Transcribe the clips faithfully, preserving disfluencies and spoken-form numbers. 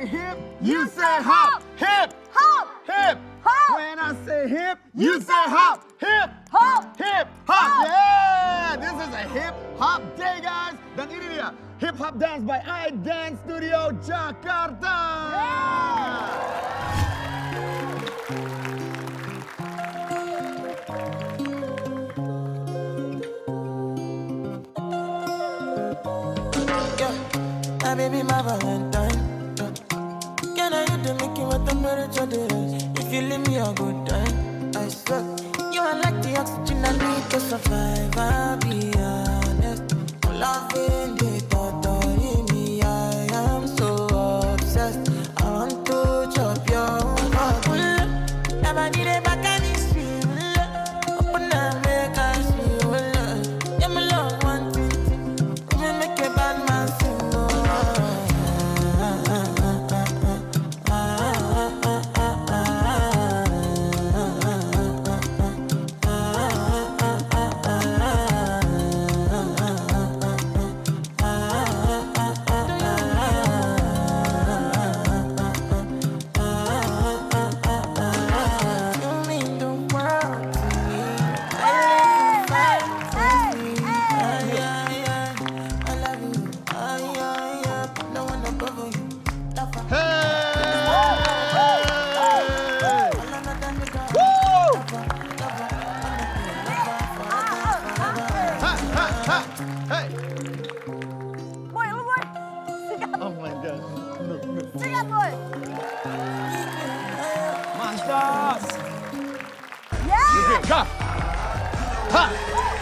say hip, you, you say hop. Hip, hop, hip, hop. When I say hip, you, you say hop. Hip, hop, hip, hop. Yeah, this is a hip hop day, guys. Dan ini dia hip hop dance by I Dance Studio Jakarta. Yeah. My baby, my valentine. Can I do the making what the marriage is? If you leave me, I'll go die. I suck. You are like the oxygen I need to survive. I'll be honest. Loving the thought of me, I am so obsessed. I want to chop your heart. Pull up, nobody they back and it's real. Open up, make us real. Yeah, my love, one, two, three. You make a bad man sing.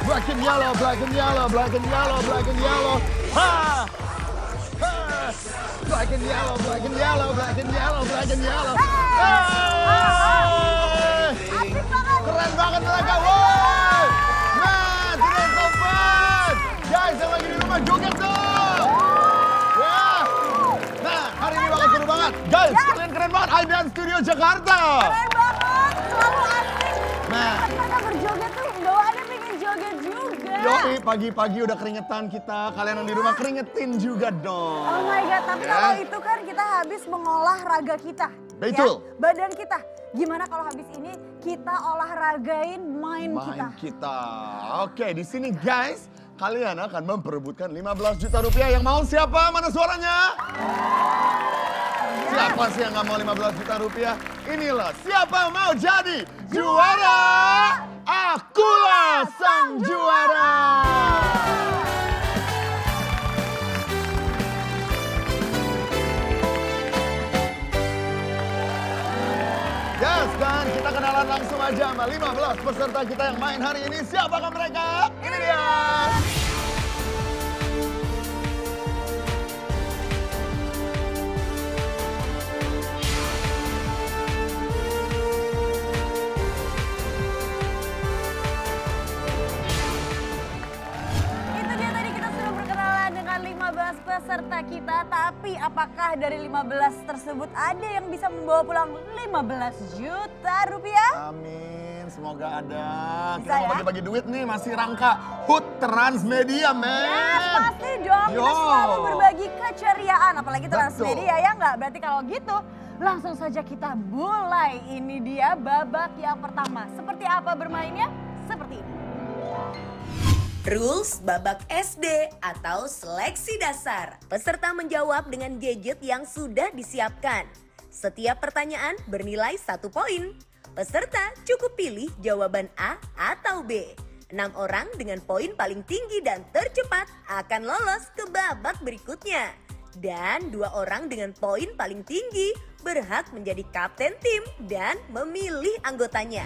Black and yellow, black and yellow, black and yellow. Ha! Ha! Black and yellow, black and yellow, black and yellow, black and yellow. Hey! Asik banget. Keren banget mereka, woi! Nah, keren banget. Guys, yang lagi di rumah joget dong. Wah! Nah, hari ini bakal seru banget. Guys, kalian keren banget. I Dance Studio Jakarta. Keren banget, selalu asik. Nah, kita berjoget tuh bawaannya pengen joget juga. Yoi, pagi-pagi udah keringetan kita. Kalian yang di rumah keringetin juga dong. Oh my God, tapi yeah. Kalau itu kan kita habis mengolah raga kita. Betul. Ya? Badan kita. Gimana kalau habis ini kita olahragain mind, mind kita. kita. Oke, di sini guys, kalian akan memperebutkan lima belas juta rupiah. Yang mau siapa? Mana suaranya? Yeah. Siapa sih yang gak mau lima belas juta rupiah? Inilah siapa mau jadi juara. juara. Akulah sang juara. Yes, dan kita kenalan langsung aja sama lima belas peserta kita yang main hari ini. Siapakah mereka? Ini dia. lima belas peserta kita, tapi apakah dari lima belas tersebut ada yang bisa membawa pulang lima belas juta rupiah? Amin, semoga ada. Bisa, kita ya? Bagi-bagi duit nih, masih rangka H U T Transmedia, men. Yes, pasti dong. Yo. Kita selalu berbagi keceriaan, apalagi Betul. Transmedia ya nggak? Berarti kalau gitu, langsung saja kita mulai. Ini dia babak yang pertama. Seperti apa bermainnya? Seperti ini. Rules babak S D atau seleksi dasar. Peserta menjawab dengan gadget yang sudah disiapkan. Setiap pertanyaan bernilai satu poin. Peserta cukup pilih jawaban A atau B. enam orang dengan poin paling tinggi dan tercepat akan lolos ke babak berikutnya. Dan dua orang dengan poin paling tinggi berhak menjadi kapten tim dan memilih anggotanya.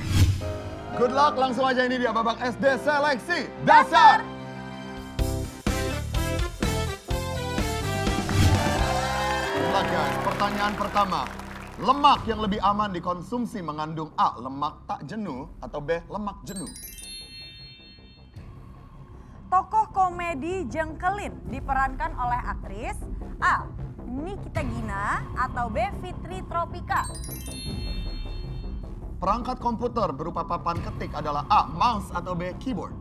Good luck, langsung aja ini dia babak S D seleksi dasar. Good luck guys, pertanyaan pertama. Lemak yang lebih aman dikonsumsi mengandung A. Lemak tak jenuh atau B. Lemak jenuh. Tokoh komedi Jengkelin diperankan oleh aktris A. Nikita Gina atau B. Fitri Tropika. Perangkat komputer berupa papan ketik adalah A. Mouse atau B. Keyboard.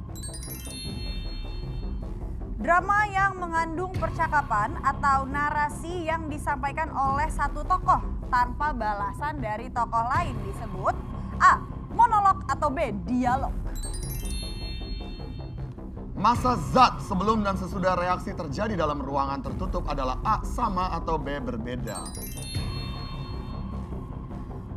Drama yang mengandung percakapan atau narasi yang disampaikan oleh satu tokoh tanpa balasan dari tokoh lain disebut A. Monolog atau B. Dialog. Masa zat sebelum dan sesudah reaksi terjadi dalam ruangan tertutup adalah A. sama atau B. berbeda.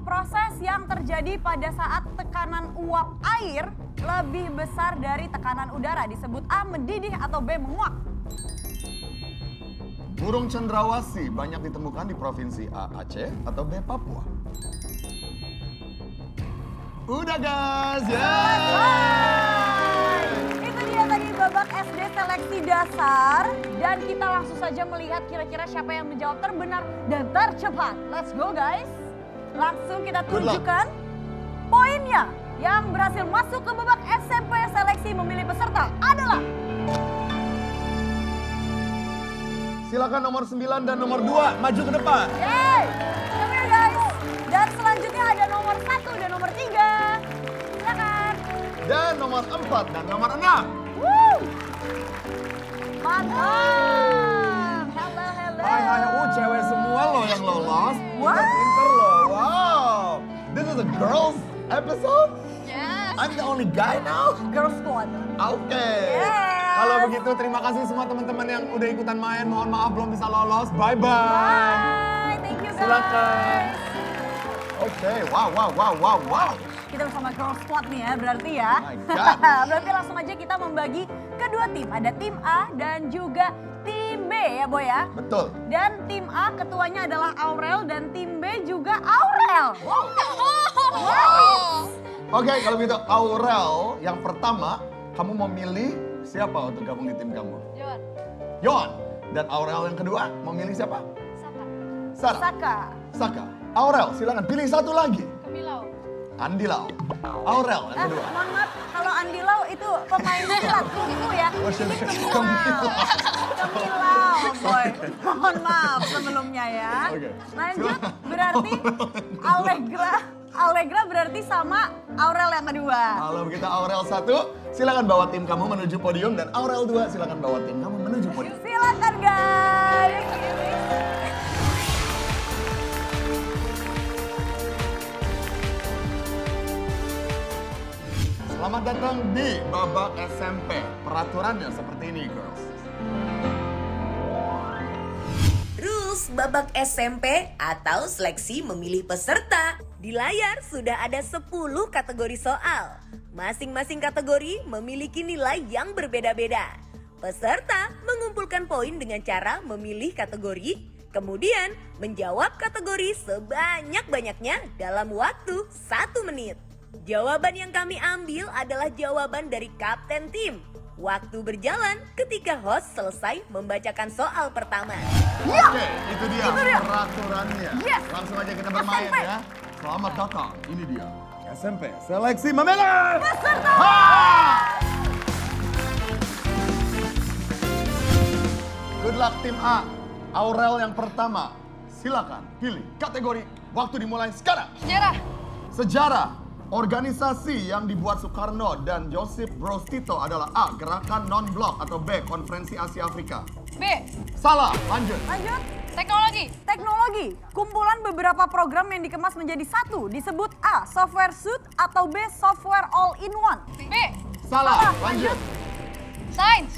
Proses yang terjadi pada saat tekanan uap air lebih besar dari tekanan udara disebut A. mendidih atau B. menguap. Burung cendrawasih banyak ditemukan di provinsi A. Aceh atau B. Papua. Udah guys, ya. Yeah. Itu dia tadi babak S D seleksi dasar dan kita langsung saja melihat kira-kira siapa yang menjawab terbenar dan tercepat. Let's go guys. Langsung kita tunjukkan poinnya. Yang berhasil masuk ke babak S M P seleksi memilih peserta adalah... Silakan nomor sembilan dan nomor dua maju ke depan. Yeay, come here guys. Dan selanjutnya ada nomor satu dan nomor tiga. Silakan. Dan nomor empat dan nomor enam. Woo. Mantap. Hello, hello. Hai, hai, oh, cewek semua loh yang lolos. Wow. This is a girls episode? Yes. I'm the only guy now? Girls squad. Oke. Okay. Yes. Kalau begitu terima kasih semua teman-teman yang udah ikutan main. Mohon maaf belum bisa lolos. Bye-bye. Bye. Thank you guys. Silakan. Oke. Okay. Wow, wow, wow, wow, wow. Kita bersama girls squad nih ya berarti ya. Oh my God. Berarti langsung aja kita membagi kedua tim. Ada tim A dan juga tim B ya Boy ya? Betul. Dan tim A ketuanya adalah Aurel dan tim B juga Aurel. Wow. Wow. Oke, okay, kalau gitu Aurel yang pertama, kamu memilih siapa untuk gabung di tim kamu? Yon. Yon. Dan Aurel yang kedua memilih siapa? Saka. Sarah. Saka. Saka. Aurel, silakan pilih satu lagi. Kamilau. Andilau. Aurel yang kedua. Eh, mohon maaf, kalau Andilau itu pemain silat kuku ya. Ini Kamilau. Kamilau, Boy. Mohon maaf sebelumnya ya. Okay. Lanjut, berarti Allegra. Allegra berarti sama Aurel yang kedua. Kalau kita Aurel satu, silakan bawa tim kamu menuju podium dan Aurel dua, silakan bawa tim kamu menuju podium. Silakan guys. Selamat datang di babak S M P. Peraturannya seperti ini, girls. Rules babak S M P atau seleksi memilih peserta. Di layar sudah ada sepuluh kategori soal. Masing-masing kategori memiliki nilai yang berbeda-beda. Peserta mengumpulkan poin dengan cara memilih kategori, kemudian menjawab kategori sebanyak-banyaknya dalam waktu satu menit. Jawaban yang kami ambil adalah jawaban dari kapten tim. Waktu berjalan ketika host selesai membacakan soal pertama. Ya. Oke, itu dia, itu dia. Peraturannya. Yes. Langsung aja kita bermain S M P. Ya. Selamat datang, ini dia S M P seleksi memilih peserta. Good luck tim A. Aurel yang pertama, silakan pilih kategori. Waktu dimulai sekarang. Sejarah. Sejarah. Organisasi yang dibuat Soekarno dan Josip Broz Tito adalah A. Gerakan non-blok atau B. Konferensi Asia Afrika. B. Salah, lanjut. Lanjut. Teknologi. Teknologi. Kumpulan beberapa program yang dikemas menjadi satu disebut A. Software suite atau B. Software all in one. B. Salah. Salah. Lanjut. Sains.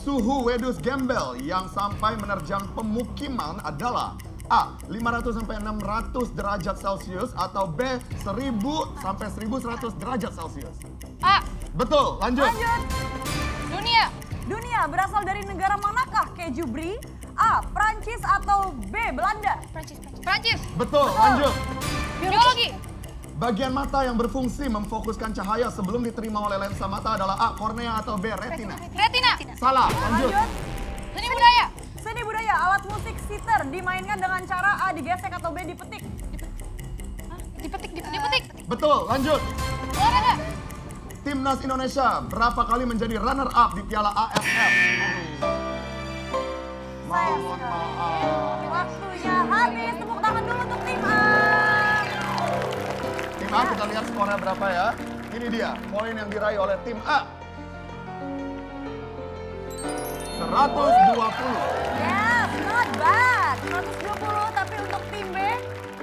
Suhu Wedus Gembel yang sampai menerjang pemukiman adalah A. lima ratus sampai enam ratus derajat Celcius atau B. seribu sampai seribu seratus derajat Celcius. A. Betul. Lanjut. Lanjut. Dunia. Dunia berasal dari negara manakah keju Brie? A. Prancis atau B. Belanda? Prancis, Prancis. Prancis. Betul, lanjut. Biologi. Bagian mata yang berfungsi memfokuskan cahaya sebelum diterima oleh lensa mata adalah A. Kornea atau B. Retina. Retina. Retina. Salah, lanjut. lanjut. Seni budaya. Seni budaya, alat musik sitar dimainkan dengan cara A. digesek atau B. dipetik. Dipetik, dipetik, dipetik. Betul, lanjut. Olahraga. Timnas Indonesia berapa kali menjadi runner up di Piala A F F? Maaf, maaf. Waktunya habis, tepuk tangan dulu untuk tim A. Tim A, kita lihat skornya berapa ya. Ini dia, poin yang diraih oleh tim A. seratus delapan puluh delapan seratus dua puluh. Yes, not bad. seratus dua puluh, tapi untuk tim B,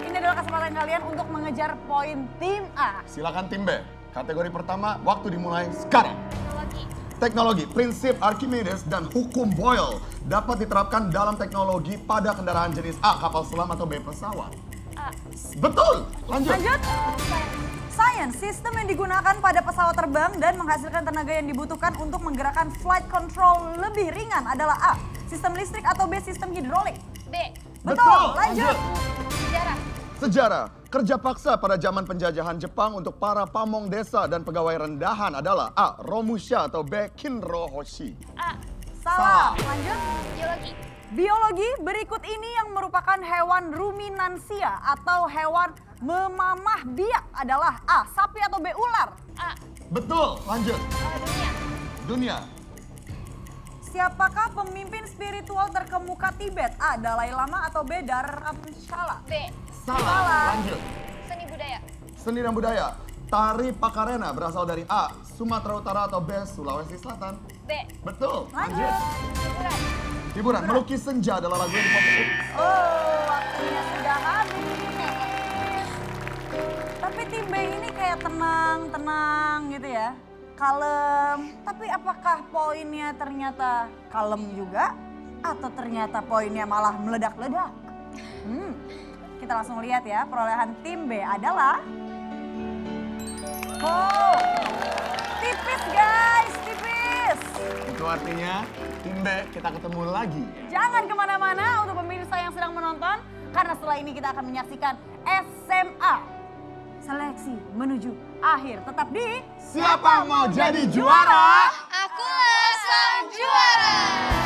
ini adalah kesempatan kalian untuk mengejar poin tim A. Silakan tim B. Kategori pertama, waktu dimulai sekarang. Teknologi. Teknologi, prinsip Archimedes dan hukum Boyle dapat diterapkan dalam teknologi pada kendaraan jenis A, kapal selam atau B, pesawat. A. Betul, lanjut. Lanjut. Science, sistem yang digunakan pada pesawat terbang dan menghasilkan tenaga yang dibutuhkan untuk menggerakkan flight control lebih ringan adalah A. Sistem listrik atau B. Sistem hidrolik? B. Betul, Betul. Lanjut. Sejarah. Sejarah, kerja paksa pada zaman penjajahan Jepang untuk para pamong desa dan pegawai rendahan adalah A. Romusha atau B. Kinrohoshi? A. Salah, Salah. Lanjut. Biologi. Biologi, berikut ini yang merupakan hewan ruminansia atau hewan memamah biak adalah A. Sapi atau B. Ular? A. Betul, lanjut. Dunia. Dunia. Siapakah pemimpin spiritual terkemuka Tibet? A. Dalai Lama atau B. Daramshala? B. Salah. Salah, lanjut. Seni budaya. Seni dan budaya. Tari Pakarena berasal dari A. Sumatera Utara atau B. Sulawesi Selatan? B. Betul, lanjut. Hiburan. Hiburan. Melukis Senja adalah lagu yang populer. Oh, waktunya sudah habis. Tapi tim B ini kayak tenang-tenang gitu ya, kalem. Tapi apakah poinnya ternyata kalem juga? Atau ternyata poinnya malah meledak-ledak? Hmm. Kita langsung lihat ya, perolehan tim B adalah... Oh, tipis guys, tipis. Itu artinya tim B kita ketemu lagi. Jangan kemana-mana untuk pemirsa yang sedang menonton, karena setelah ini kita akan menyaksikan S M A Seleksi menuju akhir. Tetap di Siapa Mau Jadi Juara? Aku Sang Juara.